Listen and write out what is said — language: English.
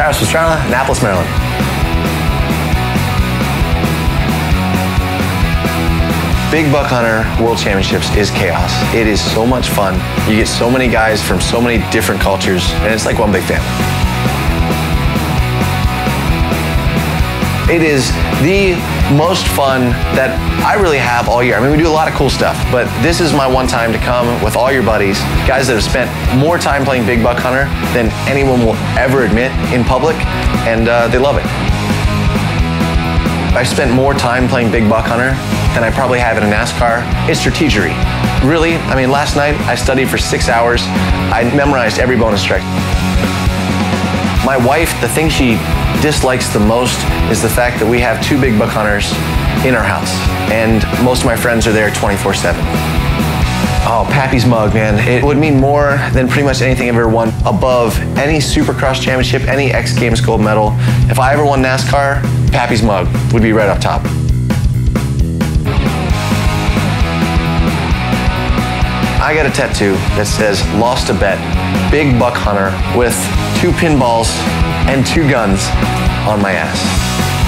Travis Pastrana, Annapolis, Maryland. Big Buck Hunter World Championships is chaos. It is so much fun. You get so many guys from so many different cultures, and it's like one big family. It is the most fun that I really have all year. I mean, we do a lot of cool stuff, but this is my one time to come with all your buddies, guys that have spent more time playing Big Buck Hunter than anyone will ever admit in public, and they love it. I've spent more time playing Big Buck Hunter than I probably have in a NASCAR. It's strategery. Really, I mean, last night I studied for 6 hours. I memorized every bonus trick. My wife, the thing she dislikes the most is the fact that we have 2 Big Buck Hunters in our house, and most of my friends are there 24/7. Oh, Pappy's mug, man. It would mean more than pretty much anything I've ever won above any Supercross championship, any X Games gold medal. If I ever won NASCAR, Pappy's mug would be right up top. I got a tattoo that says, "Lost a bet, Big Buck Hunter," with 2 pinballs and 2 guns on my ass.